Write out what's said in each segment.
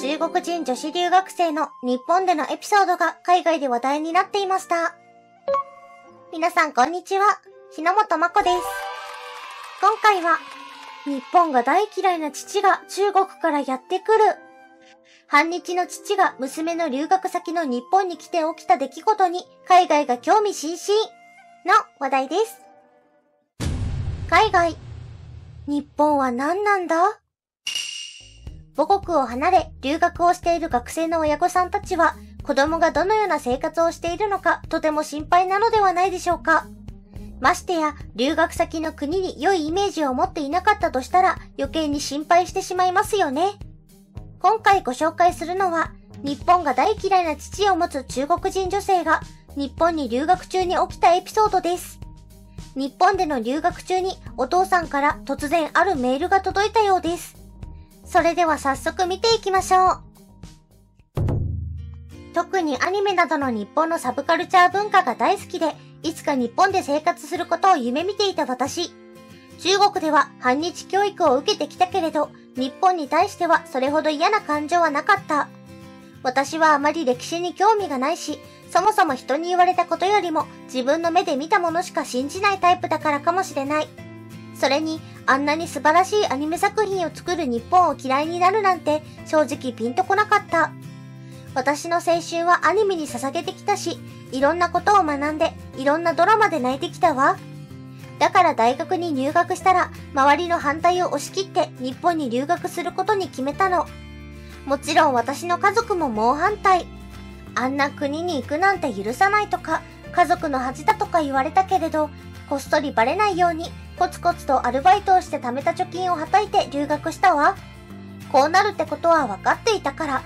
中国人女子留学生の日本でのエピソードが海外で話題になっていました。皆さんこんにちは、日野本真子です。今回は、日本が大嫌いな父が中国からやってくる。反日の父が娘の留学先の日本に来て起きた出来事に海外が興味津々の話題です。海外、日本は何なんだ？母国を離れ留学をしている学生の親御さんたちは子供がどのような生活をしているのかとても心配なのではないでしょうか。ましてや留学先の国に良いイメージを持っていなかったとしたら余計に心配してしまいますよね。今回ご紹介するのは日本が大嫌いな父を持つ中国人女性が日本に留学中に起きたエピソードです。日本での留学中にお父さんから突然あるメールが届いたようです。それでは早速見ていきましょう。特にアニメなどの日本のサブカルチャー文化が大好きで、いつか日本で生活することを夢見ていた私。中国では反日教育を受けてきたけれど、日本に対してはそれほど嫌な感情はなかった。私はあまり歴史に興味がないし、そもそも人に言われたことよりも自分の目で見たものしか信じないタイプだからかもしれない。それに、あんなに素晴らしいアニメ作品を作る日本を嫌いになるなんて正直ピンとこなかった。私の青春はアニメに捧げてきたし、いろんなことを学んで、いろんなドラマで泣いてきたわ。だから大学に入学したら、周りの反対を押し切って日本に留学することに決めたの。もちろん私の家族も猛反対。あんな国に行くなんて許さないとか、家族の恥だとか言われたけれど、こっそりバレないように、コツコツとアルバイトをして貯めた貯金をはたいて留学したわ。こうなるってことは分かっていたから。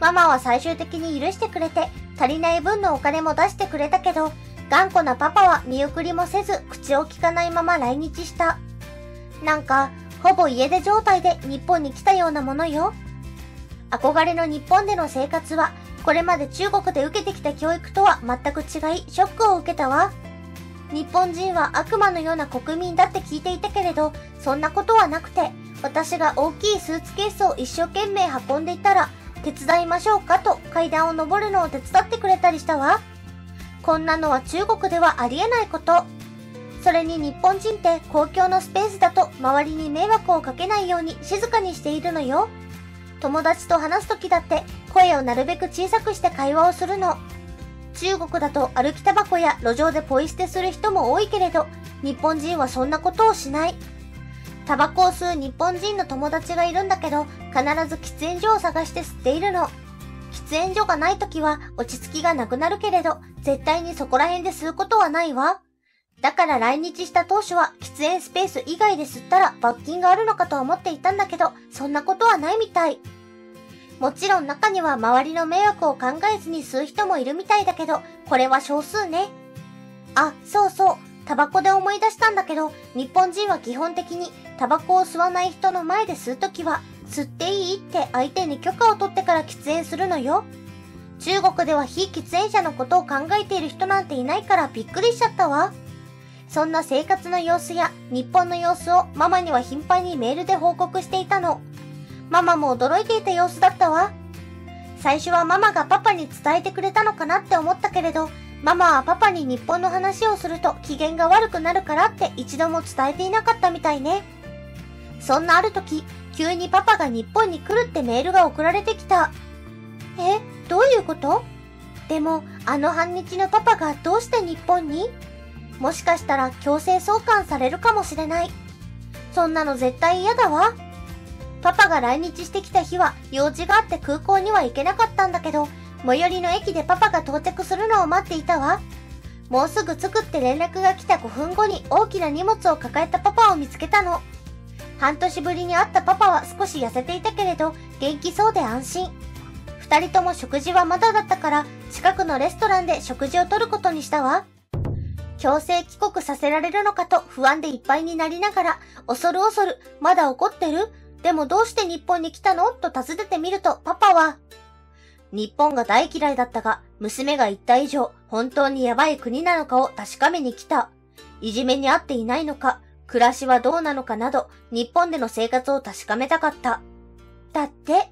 ママは最終的に許してくれて、足りない分のお金も出してくれたけど、頑固なパパは見送りもせず、口を聞かないまま来日した。なんか、ほぼ家出状態で日本に来たようなものよ。憧れの日本での生活は、これまで中国で受けてきた教育とは全く違い、ショックを受けたわ。日本人は悪魔のような国民だって聞いていたけれど、そんなことはなくて、私が大きいスーツケースを一生懸命運んでいたら、手伝いましょうかと階段を上るのを手伝ってくれたりしたわ。こんなのは中国ではありえないこと。それに日本人って公共のスペースだと周りに迷惑をかけないように静かにしているのよ。友達と話すときだって声をなるべく小さくして会話をするの。中国だと歩きタバコや路上でポイ捨てする人も多いけれど、日本人はそんなことをしない。タバコを吸う日本人の友達がいるんだけど、必ず喫煙所を探して吸っているの。喫煙所がない時は落ち着きがなくなるけれど、絶対にそこら辺で吸うことはないわ。だから来日した当初は喫煙スペース以外で吸ったら罰金があるのかと思っていたんだけど、そんなことはないみたい。もちろん中には周りの迷惑を考えずに吸う人もいるみたいだけど、これは少数ね。あ、そうそう。タバコで思い出したんだけど、日本人は基本的にタバコを吸わない人の前で吸うときは、吸っていいって相手に許可を取ってから喫煙するのよ。中国では非喫煙者のことを考えている人なんていないからびっくりしちゃったわ。そんな生活の様子や日本の様子をママには頻繁にメールで報告していたの。ママも驚いていた様子だったわ。最初はママがパパに伝えてくれたのかなって思ったけれど、ママはパパに日本の話をすると機嫌が悪くなるからって一度も伝えていなかったみたいね。そんなある時、急にパパが日本に来るってメールが送られてきた。え、どういうこと？でも、あの反日のパパがどうして日本に？もしかしたら強制送還されるかもしれない。そんなの絶対嫌だわ。パパが来日してきた日は用事があって空港には行けなかったんだけど、最寄りの駅でパパが到着するのを待っていたわ。もうすぐ着くって連絡が来た5分後に大きな荷物を抱えたパパを見つけたの。半年ぶりに会ったパパは少し痩せていたけれど、元気そうで安心。二人とも食事はまだだったから、近くのレストランで食事をとることにしたわ。強制帰国させられるのかと不安でいっぱいになりながら、恐る恐る、まだ怒ってる？でもどうして日本に来たの？と尋ねてみるとパパは、日本が大嫌いだったが、娘が言った以上、本当にやばい国なのかを確かめに来た。いじめに遭っていないのか、暮らしはどうなのかなど、日本での生活を確かめたかった。だって。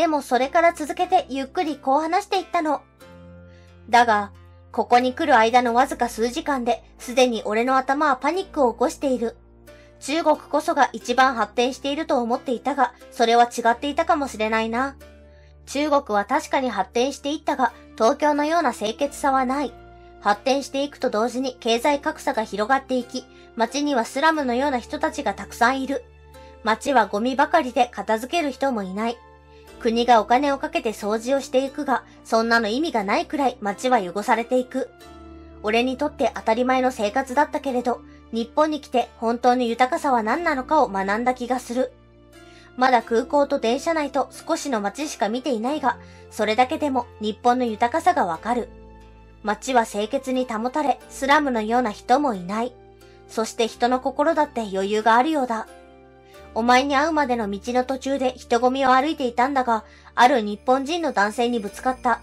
でもそれから続けてゆっくりこう話していったの。だが、ここに来る間のわずか数時間で、すでに俺の頭はパニックを起こしている。中国こそが一番発展していると思っていたが、それは違っていたかもしれないな。中国は確かに発展していったが、東京のような清潔さはない。発展していくと同時に経済格差が広がっていき、街にはスラムのような人たちがたくさんいる。街はゴミばかりで片付ける人もいない。国がお金をかけて掃除をしていくが、そんなの意味がないくらい街は汚されていく。俺にとって当たり前の生活だったけれど、日本に来て本当の豊かさは何なのかを学んだ気がする。まだ空港と電車内と少しの街しか見ていないが、それだけでも日本の豊かさがわかる。街は清潔に保たれ、スラムのような人もいない。そして人の心だって余裕があるようだ。お前に会うまでの道の途中で人混みを歩いていたんだが、ある日本人の男性にぶつかった。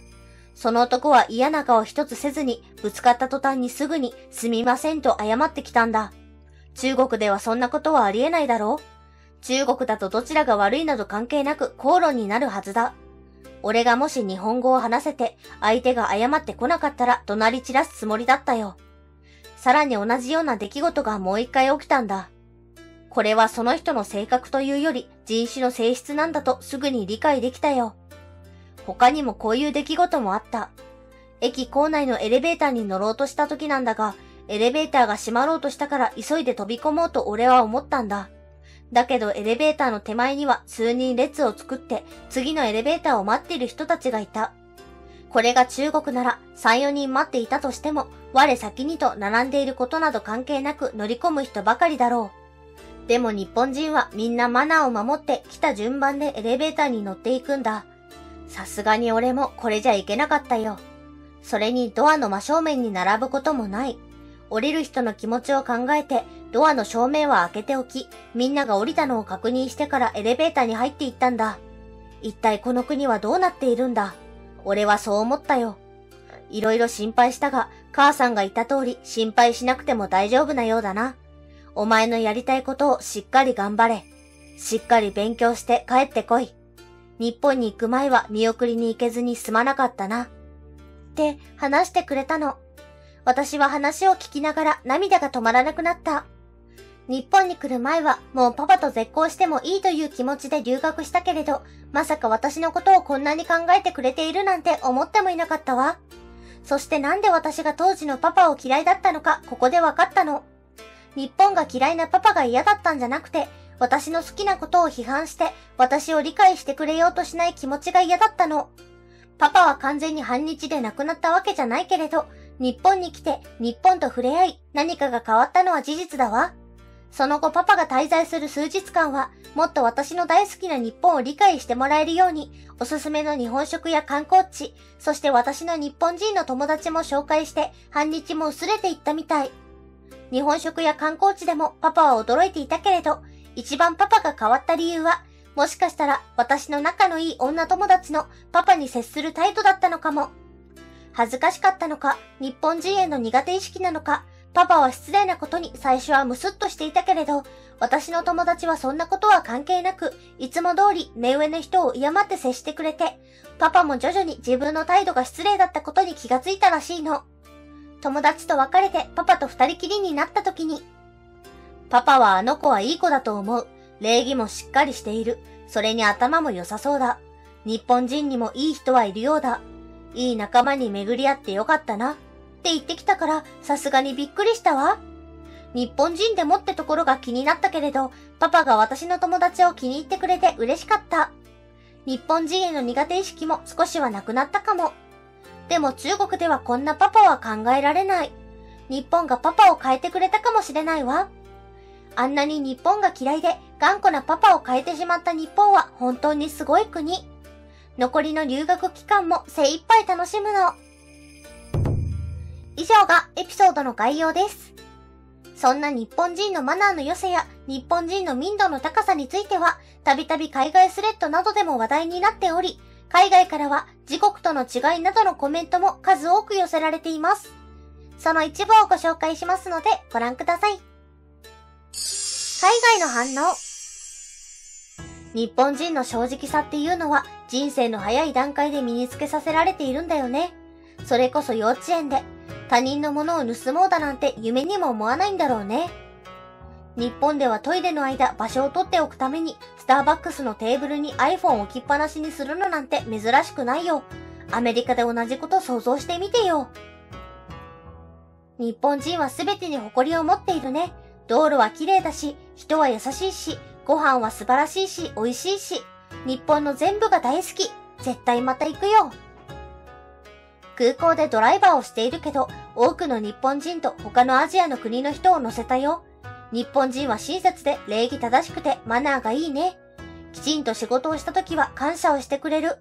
その男は嫌な顔一つせずに、ぶつかった途端にすぐにすみませんと謝ってきたんだ。中国ではそんなことはありえないだろう。中国だとどちらが悪いなど関係なく口論になるはずだ。俺がもし日本語を話せて、相手が謝ってこなかったら怒鳴り散らすつもりだったよ。さらに同じような出来事がもう一回起きたんだ。これはその人の性格というより人種の性質なんだとすぐに理解できたよ。他にもこういう出来事もあった。駅構内のエレベーターに乗ろうとした時なんだが、エレベーターが閉まろうとしたから急いで飛び込もうと俺は思ったんだ。だけどエレベーターの手前には数人列を作って次のエレベーターを待っている人たちがいた。これが中国なら 3,4 人待っていたとしても我先にと並んでいることなど関係なく乗り込む人ばかりだろう。でも日本人はみんなマナーを守って来た順番でエレベーターに乗っていくんだ。さすがに俺もこれじゃいけなかったよ。それにドアの真正面に並ぶこともない。降りる人の気持ちを考えて、ドアの正面は開けておき、みんなが降りたのを確認してからエレベーターに入っていったんだ。一体この国はどうなっているんだ。俺はそう思ったよ。いろいろ心配したが、母さんが言った通り心配しなくても大丈夫なようだな。お前のやりたいことをしっかり頑張れ。しっかり勉強して帰ってこい。日本に行く前は見送りに行けずにすまなかったな。って話してくれたの。私は話を聞きながら涙が止まらなくなった。日本に来る前はもうパパと絶交してもいいという気持ちで留学したけれど、まさか私のことをこんなに考えてくれているなんて思ってもいなかったわ。そしてなんで私が当時のパパを嫌いだったのかここでわかったの。日本が嫌いなパパが嫌だったんじゃなくて、私の好きなことを批判して私を理解してくれようとしない気持ちが嫌だったの。パパは完全に反日で亡くなったわけじゃないけれど、日本に来て日本と触れ合い何かが変わったのは事実だわ。その後パパが滞在する数日間はもっと私の大好きな日本を理解してもらえるようにおすすめの日本食や観光地、そして私の日本人の友達も紹介して反日も薄れていったみたい。日本食や観光地でもパパは驚いていたけれど、一番パパが変わった理由はもしかしたら私の仲のいい女友達のパパに接する態度だったのかも。恥ずかしかったのか、日本人への苦手意識なのか、パパは失礼なことに最初はムスッとしていたけれど、私の友達はそんなことは関係なく、いつも通り目上の人を敬って接してくれて、パパも徐々に自分の態度が失礼だったことに気がついたらしいの。友達と別れてパパと二人きりになった時に、パパはあの子はいい子だと思う。礼儀もしっかりしている。それに頭も良さそうだ。日本人にもいい人はいるようだ。いい仲間に巡り合ってよかったな。って言ってきたから、さすがにびっくりしたわ。日本人でもってところが気になったけれど、パパが私の友達を気に入ってくれて嬉しかった。日本人への苦手意識も少しはなくなったかも。でも中国ではこんなパパは考えられない。日本がパパを変えてくれたかもしれないわ。あんなに日本が嫌いで頑固なパパを変えてしまった日本は本当にすごい国。残りの留学期間も精一杯楽しむの。以上がエピソードの概要です。そんな日本人のマナーの良さや日本人の民度の高さについては、たびたび海外スレッドなどでも話題になっており、海外からは自国との違いなどのコメントも数多く寄せられています。その一部をご紹介しますのでご覧ください。海外の反応。日本人の正直さっていうのは人生の早い段階で身につけさせられているんだよね。それこそ幼稚園で他人のものを盗もうだなんて夢にも思わないんだろうね。日本ではトイレの間場所を取っておくためにスターバックスのテーブルに iPhone を置きっぱなしにするのなんて珍しくないよ。アメリカで同じこと想像してみてよ。日本人は全てに誇りを持っているね。道路は綺麗だし、人は優しいし、ご飯は素晴らしいし、美味しいし、日本の全部が大好き。絶対また行くよ。空港でドライバーをしているけど、多くの日本人と他のアジアの国の人を乗せたよ。日本人は親切で礼儀正しくてマナーがいいね。きちんと仕事をした時は感謝をしてくれる。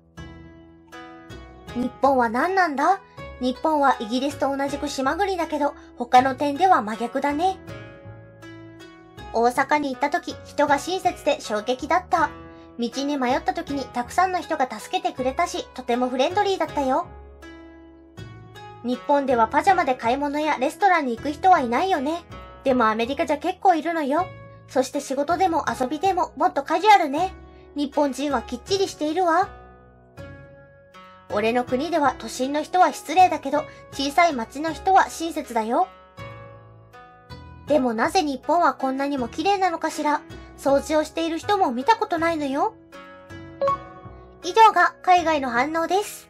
日本は何なんだ？日本はイギリスと同じく島国だけど、他の点では真逆だね。大阪に行った時、人が親切で衝撃だった。道に迷った時にたくさんの人が助けてくれたし、とてもフレンドリーだったよ。日本ではパジャマで買い物やレストランに行く人はいないよね。でもアメリカじゃ結構いるのよ。そして仕事でも遊びでももっとカジュアルね。日本人はきっちりしているわ。俺の国では都心の人は失礼だけど、小さい町の人は親切だよ。でもなぜ日本はこんなにも綺麗なのかしら。掃除をしている人も見たことないのよ。以上が海外の反応です。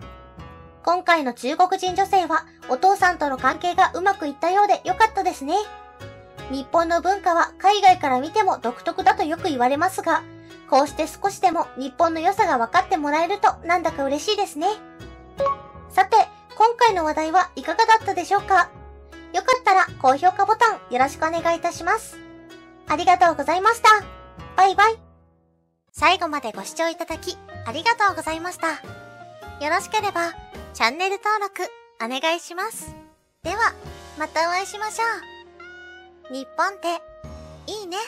今回の中国人女性はお父さんとの関係がうまくいったようで良かったですね。日本の文化は海外から見ても独特だとよく言われますが、こうして少しでも日本の良さが分かってもらえるとなんだか嬉しいですね。さて、今回の話題はいかがだったでしょうか？よかったら高評価ボタンよろしくお願いいたします。ありがとうございました。バイバイ。最後までご視聴いただきありがとうございました。よろしければチャンネル登録お願いします。では、またお会いしましょう。日本っていいね。